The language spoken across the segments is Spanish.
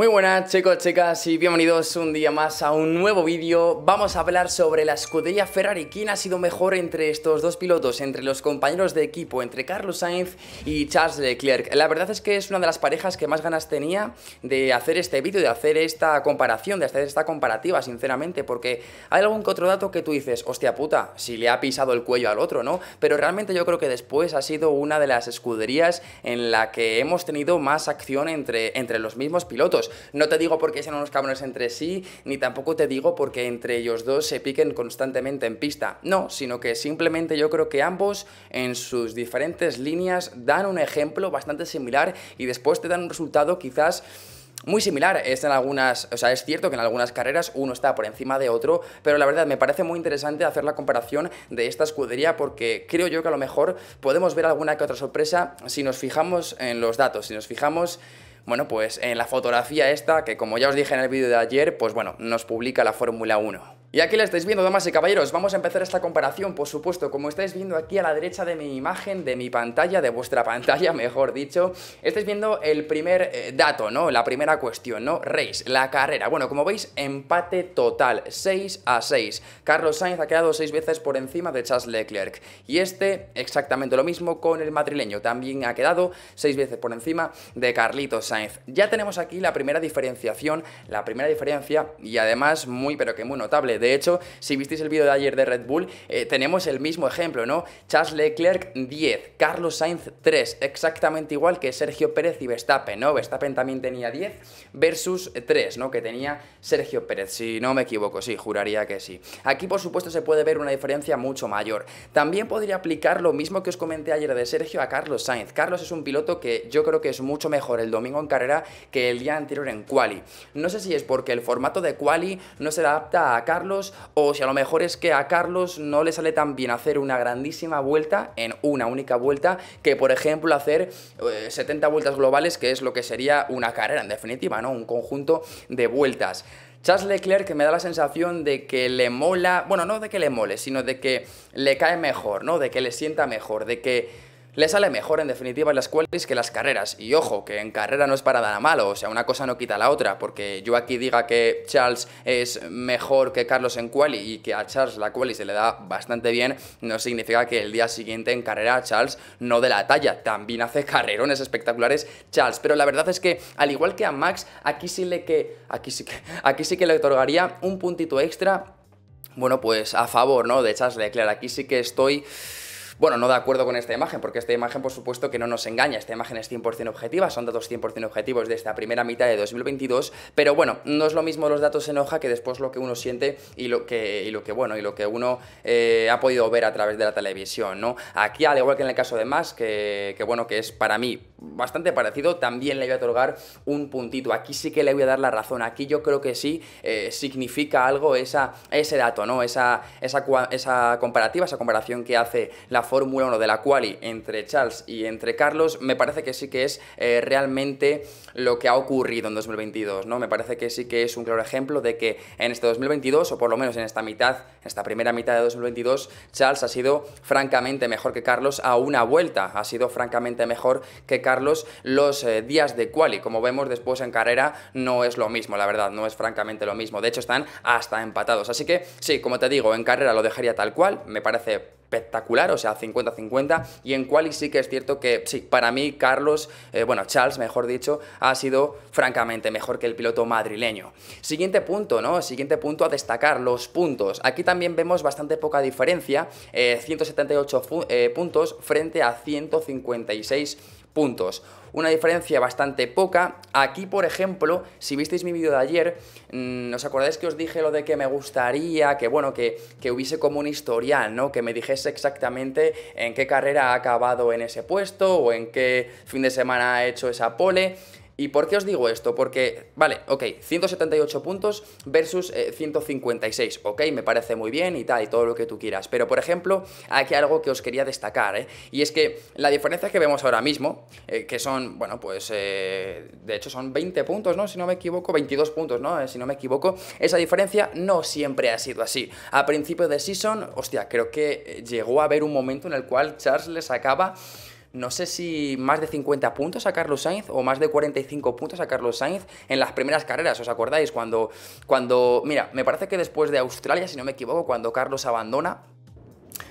Muy buenas chicos, chicas y bienvenidos un día más a un nuevo vídeo. Vamos a hablar sobre la escudería Ferrari, quién ha sido mejor entre estos dos pilotos, entre los compañeros de equipo, entre Carlos Sainz y Charles Leclerc. La verdad es que es una de las parejas que más ganas tenía de hacer este vídeo, de hacer esta comparación, de hacer esta comparativa, sinceramente, porque hay algún que otro dato que tú dices, hostia puta, si le ha pisado el cuello al otro, ¿no? Pero realmente yo creo que después ha sido una de las escuderías en la que hemos tenido más acción entre los mismos pilotos. No te digo porque sean unos cabrones entre sí, ni tampoco te digo porque entre ellos dos se piquen constantemente en pista. No, sino que simplemente yo creo que ambos en sus diferentes líneas dan un ejemplo bastante similar y después te dan un resultado quizás muy similar. Es en algunas, o sea, es cierto que en algunas carreras uno está por encima de otro, pero la verdad me parece muy interesante hacer la comparación de esta escudería porque creo yo que a lo mejor podemos ver alguna que otra sorpresa si nos fijamos en los datos, si nos fijamos, bueno, pues en la fotografía esta, que como ya os dije en el vídeo de ayer, pues bueno, nos publica la Fórmula 1. Y aquí la estáis viendo, damas y caballeros, vamos a empezar esta comparación, por supuesto, como estáis viendo aquí a la derecha de mi imagen, de mi pantalla, de vuestra pantalla, mejor dicho, estáis viendo el primer dato, ¿no? La primera cuestión, ¿no? Race, la carrera. Bueno, como veis, empate total, 6 a 6. Carlos Sainz ha quedado 6 veces por encima de Charles Leclerc. Y este, exactamente lo mismo con el madrileño, también ha quedado 6 veces por encima de Carlitos Sainz. Ya tenemos aquí la primera diferenciación, la primera diferencia, y además muy, pero que muy notable. De hecho, si visteis el vídeo de ayer de Red Bull, tenemos el mismo ejemplo, ¿no? Charles Leclerc 10, Carlos Sainz 3, exactamente igual que Sergio Pérez y Verstappen, ¿no? Verstappen también tenía 10 versus 3, ¿no? Que tenía Sergio Pérez, si no me equivoco, sí, juraría que sí. Aquí, por supuesto, se puede ver una diferencia mucho mayor. También podría aplicar lo mismo que os comenté ayer de Sergio a Carlos Sainz. Carlos es un piloto que yo creo que es mucho mejor el domingo en carrera que el día anterior en quali. No sé si es porque el formato de quali no se adapta a Carlos, o si a lo mejor es que a Carlos no le sale tan bien hacer una grandísima vuelta en una única vuelta que, por ejemplo, hacer 70 vueltas globales, que es lo que sería una carrera en definitiva, ¿no? Un conjunto de vueltas. Charles Leclerc, que me da la sensación de que le mola, bueno, no de que le mole, sino de que le cae mejor, ¿no? De que le sienta mejor, de que le sale mejor en definitiva en las qualis que las carreras. Y ojo, que en carrera no es para nada malo, o sea, una cosa no quita la otra, porque yo aquí diga que Charles es mejor que Carlos en quali y que a Charles la quali se le da bastante bien, no significa que el día siguiente en carrera Charles no dé la talla. También hace carrerones espectaculares Charles, pero la verdad es que al igual que a Max, aquí sí que le otorgaría un puntito extra, bueno, pues a favor, ¿no? De Charles Leclerc. Aquí sí que estoy, bueno, no de acuerdo con esta imagen, porque esta imagen, por supuesto, que no nos engaña. Esta imagen es 100% objetiva, son datos 100% objetivos de esta primera mitad de 2022, pero bueno, no es lo mismo los datos en hoja que después lo que uno siente y lo que uno ha podido ver a través de la televisión, ¿no? Aquí, al igual que en el caso de Max, que bueno, que es para mí bastante parecido, también le voy a otorgar un puntito. Aquí sí que le voy a dar la razón. Aquí yo creo que sí significa algo ese dato, ¿no? Esa comparativa, esa comparación que hace la Fórmula 1 de la quali entre Charles y entre Carlos, me parece que sí que es realmente lo que ha ocurrido en 2022, ¿no? Me parece que sí que es un claro ejemplo de que en este 2022, o por lo menos en esta mitad, esta primera mitad de 2022, Charles ha sido francamente mejor que Carlos a una vuelta, ha sido francamente mejor que Carlos los días de quali. Como vemos después en carrera, no es lo mismo, la verdad, no es francamente lo mismo. De hecho, están hasta empatados. Así que, sí, como te digo, en carrera lo dejaría tal cual, me parece espectacular, o sea, 50-50, y en quali sí que es cierto que, sí, para mí Charles, mejor dicho, ha sido francamente mejor que el piloto madrileño. Siguiente punto, ¿no? Siguiente punto a destacar, los puntos. Aquí también vemos bastante poca diferencia, 178 puntos frente a 156 puntos. Una diferencia bastante poca. Aquí, por ejemplo, si visteis mi vídeo de ayer, ¿os acordáis que os dije lo de que me gustaría que, bueno, que hubiese como un historial, ¿no? Que me dijese exactamente en qué carrera ha acabado en ese puesto o en qué fin de semana ha hecho esa pole. ¿Y por qué os digo esto? Porque, vale, ok, 178 puntos versus 156, ok, me parece muy bien y tal, y todo lo que tú quieras. Pero, por ejemplo, aquí hay algo que os quería destacar, y es que la diferencia que vemos ahora mismo, que son, bueno, pues, de hecho son 20 puntos, ¿no? Si no me equivoco, 22 puntos, ¿no? Si no me equivoco, esa diferencia no siempre ha sido así. A principio de season, hostia, creo que llegó a haber un momento en el cual Charles le sacaba, no sé si más de 50 puntos a Carlos Sainz o más de 45 puntos a Carlos Sainz en las primeras carreras, ¿os acordáis? Cuando mira, me parece que después de Australia, si no me equivoco, cuando Carlos abandona,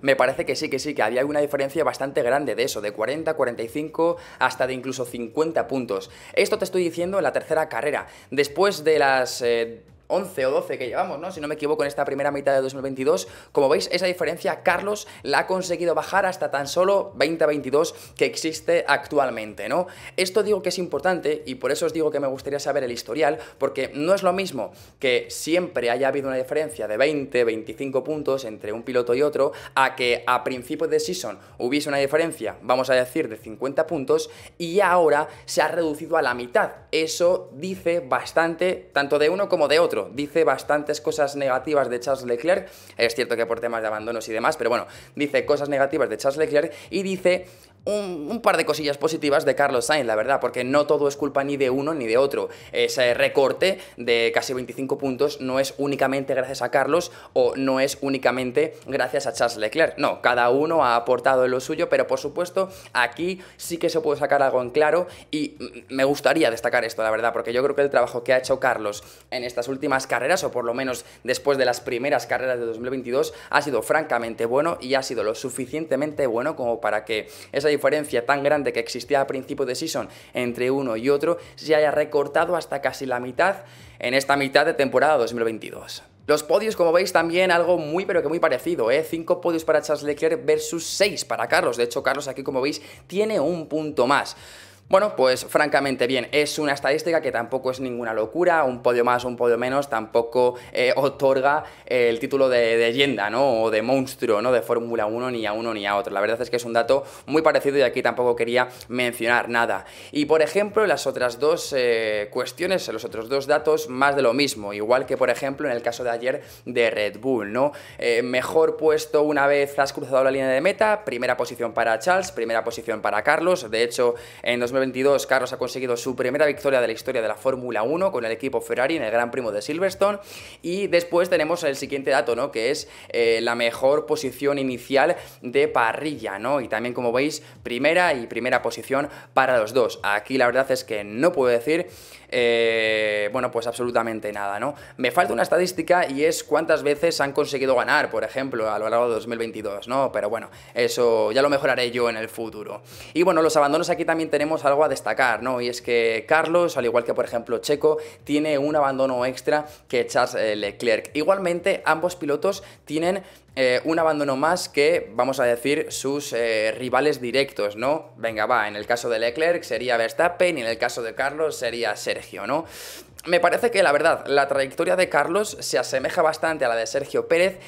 me parece que sí, que había una diferencia bastante grande de eso, de 40, 45, hasta de incluso 50 puntos. Esto te estoy diciendo en la tercera carrera, después de las 11 o 12 que llevamos, ¿no? Si no me equivoco, en esta primera mitad de 2022, como veis, esa diferencia Carlos la ha conseguido bajar hasta tan solo 20-22 que existe actualmente, ¿no? Esto digo que es importante y por eso os digo que me gustaría saber el historial, porque no es lo mismo que siempre haya habido una diferencia de 20-25 puntos entre un piloto y otro, a que a principios de season hubiese una diferencia, vamos a decir, de 50 puntos y ahora se ha reducido a la mitad. Eso dice bastante, tanto de uno como de otro. Dice bastantes cosas negativas de Charles Leclerc, es cierto que por temas de abandonos y demás, pero bueno, dice cosas negativas de Charles Leclerc y dice un par de cosillas positivas de Carlos Sainz, la verdad, porque no todo es culpa ni de uno ni de otro. Ese recorte de casi 25 puntos no es únicamente gracias a Carlos o no es únicamente gracias a Charles Leclerc, no, cada uno ha aportado lo suyo, pero por supuesto aquí sí que se puede sacar algo en claro y me gustaría destacar esto, la verdad, porque yo creo que el trabajo que ha hecho Carlos en estas últimas carreras, o por lo menos después de las primeras carreras de 2022, ha sido francamente bueno y ha sido lo suficientemente bueno como para que esa diferencia tan grande que existía a principio de season entre uno y otro se haya recortado hasta casi la mitad en esta mitad de temporada 2022. Los podios, como veis, también algo muy pero que muy parecido, ¿eh? 5 podios para Charles Leclerc versus 6 para Carlos. De hecho, Carlos aquí, como veis, tiene un punto más. Bueno, pues francamente bien, es una estadística que tampoco es ninguna locura, un podio más o un podio menos tampoco otorga el título de leyenda, ¿no? O de monstruo, ¿no? De Fórmula 1 ni a uno ni a otro. La verdad es que es un dato muy parecido y aquí tampoco quería mencionar nada. Y por ejemplo, las otras dos cuestiones, los otros dos datos, más de lo mismo, igual que por ejemplo en el caso de ayer de Red Bull, ¿no? Mejor puesto una vez has cruzado la línea de meta, primera posición para Charles, primera posición para Carlos. De hecho, en 2022, Carlos ha conseguido su primera victoria de la historia de la Fórmula 1 con el equipo Ferrari en el Gran Prix de Silverstone. Y después tenemos el siguiente dato, ¿no? Que es la mejor posición inicial de parrilla, ¿no? Y también, como veis, primera posición para los dos. Aquí la verdad es que no puedo decir bueno, pues absolutamente nada, ¿no? Me falta una estadística y es cuántas veces han conseguido ganar, por ejemplo, a lo largo de 2022, ¿no? Pero bueno, eso ya lo mejoraré yo en el futuro. Y bueno, los abandonos aquí también tenemos algo a destacar, ¿no? Y es que Carlos, al igual que por ejemplo Checo, tiene un abandono extra que Charles Leclerc. Igualmente, ambos pilotos tienen un abandono más que, vamos a decir, sus rivales directos, ¿no? Venga, va, en el caso de Leclerc sería Verstappen y en el caso de Carlos sería Sergio, ¿no? Me parece que, la verdad, la trayectoria de Carlos se asemeja bastante a la de Sergio Pérez.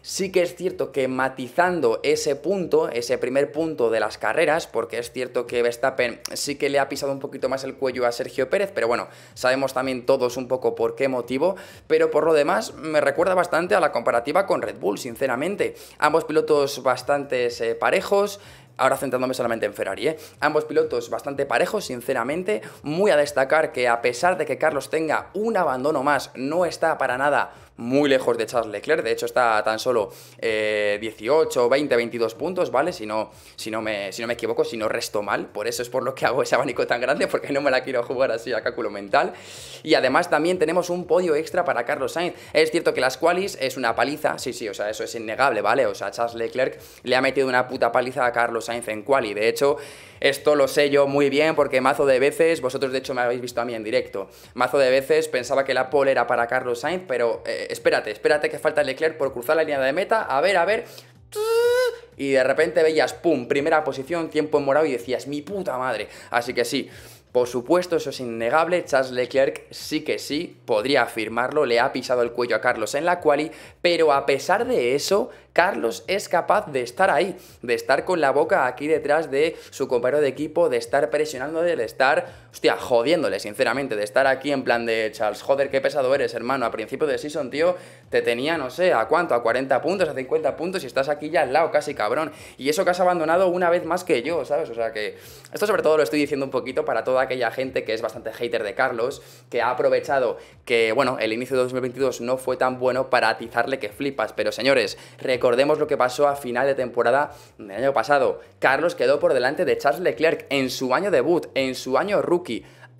Sí que es cierto que matizando ese punto, ese primer punto de las carreras, porque es cierto que Verstappen sí que le ha pisado un poquito más el cuello a Sergio Pérez, pero bueno, sabemos también todos un poco por qué motivo, pero por lo demás me recuerda bastante a la comparativa con Red Bull, sinceramente. Ambos pilotos bastante parejos. Ahora centrándome solamente en Ferrari, ¿eh? Ambos pilotos bastante parejos, sinceramente. Muy a destacar que a pesar de que Carlos tenga un abandono más, no está para nada muy lejos de Charles Leclerc. De hecho, está a tan solo 18, 20, 22 puntos, ¿vale? Si no me equivoco, si no resto mal. Por eso es por lo que hago ese abanico tan grande, porque no me la quiero jugar así a cálculo mental. Y además también tenemos un podio extra para Carlos Sainz. Es cierto que las qualis es una paliza, sí, o sea, eso es innegable, ¿vale? O sea, Charles Leclerc le ha metido una puta paliza a Carlos Sainz en quali. De hecho, esto lo sé yo muy bien porque mazo de veces, vosotros de hecho me habéis visto a mí en directo, mazo de veces pensaba que la pole era para Carlos Sainz, pero espérate que falta Leclerc por cruzar la línea de meta, a ver, y de repente veías, pum, primera posición, tiempo en morado y decías, mi puta madre. Así que sí, por supuesto, eso es innegable, Charles Leclerc sí que sí, podría afirmarlo, le ha pisado el cuello a Carlos en la quali, pero a pesar de eso, Carlos es capaz de estar ahí, de estar con la boca aquí detrás de su compañero de equipo, de estar presionándole, de estar hostia, jodiéndole, sinceramente, de estar aquí en plan de Charles, joder, qué pesado eres, hermano, a principio de season, tío, te tenía, no sé, ¿a cuánto? A 40 puntos, a 50 puntos y estás aquí ya al lado casi, cabrón. Y eso que has abandonado una vez más que yo, ¿sabes? O sea que esto sobre todo lo estoy diciendo un poquito para toda aquella gente que es bastante hater de Carlos, que ha aprovechado que, bueno, el inicio de 2022 no fue tan bueno para atizarle que flipas. Pero señores, recordemos lo que pasó a final de temporada del año pasado. Carlos quedó por delante de Charles Leclerc en su año debut, en su año rookie.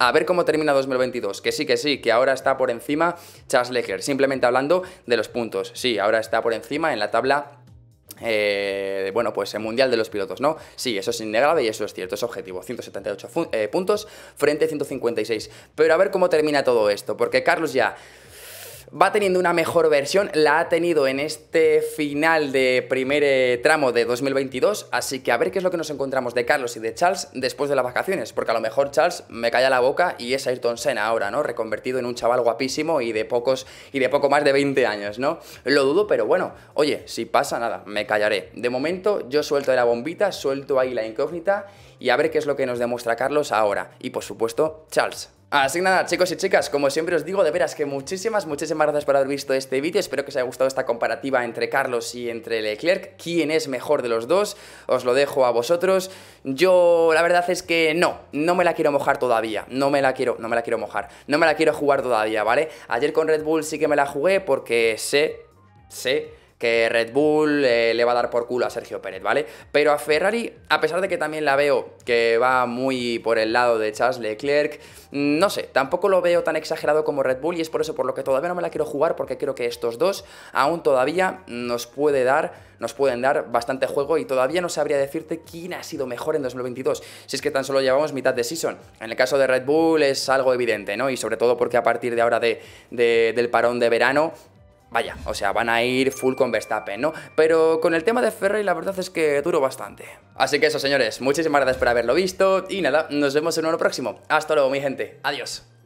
A ver cómo termina 2022, que sí, que ahora está por encima Charles Leclerc, simplemente hablando de los puntos. Sí, ahora está por encima en la tabla, bueno, pues el mundial de los pilotos, ¿no? Sí, eso es innegable y eso es cierto, es objetivo, 178 puntos frente a 156. Pero a ver cómo termina todo esto, porque Carlos ya va teniendo una mejor versión, la ha tenido en este final de primer tramo de 2022, así que a ver qué es lo que nos encontramos de Carlos y de Charles después de las vacaciones, porque a lo mejor Charles me calla la boca y es Ayrton Senna ahora, ¿no? Reconvertido en un chaval guapísimo y de poco más de 20 años, ¿no? Lo dudo, pero bueno, oye, si pasa nada, me callaré. De momento yo suelto la bombita, suelto ahí la incógnita y a ver qué es lo que nos demuestra Carlos ahora y por supuesto Charles. Así que nada, chicos y chicas, como siempre os digo, de veras que muchísimas gracias por haber visto este vídeo. Espero que os haya gustado esta comparativa entre Carlos y entre Leclerc. ¿Quién es mejor de los dos? Os lo dejo a vosotros. Yo la verdad es que no me la quiero mojar todavía. No me la quiero mojar. No me la quiero jugar todavía, ¿vale? Ayer con Red Bull sí que me la jugué porque sé que Red Bull le va a dar por culo a Sergio Pérez, ¿vale? Pero a Ferrari, a pesar de que también la veo que va muy por el lado de Charles Leclerc, no sé, tampoco lo veo tan exagerado como Red Bull y es por eso por lo que todavía no me la quiero jugar, porque creo que estos dos aún todavía nos pueden dar bastante juego y todavía no sabría decirte quién ha sido mejor en 2022, si es que tan solo llevamos mitad de season. En el caso de Red Bull es algo evidente, ¿no? Y sobre todo porque a partir de ahora del parón de verano, vaya, o sea, van a ir full con Verstappen, ¿no? Pero con el tema de Ferrari la verdad es que duró bastante. Así que eso, señores, muchísimas gracias por haberlo visto y nada, nos vemos en uno próximo. Hasta luego, mi gente. Adiós.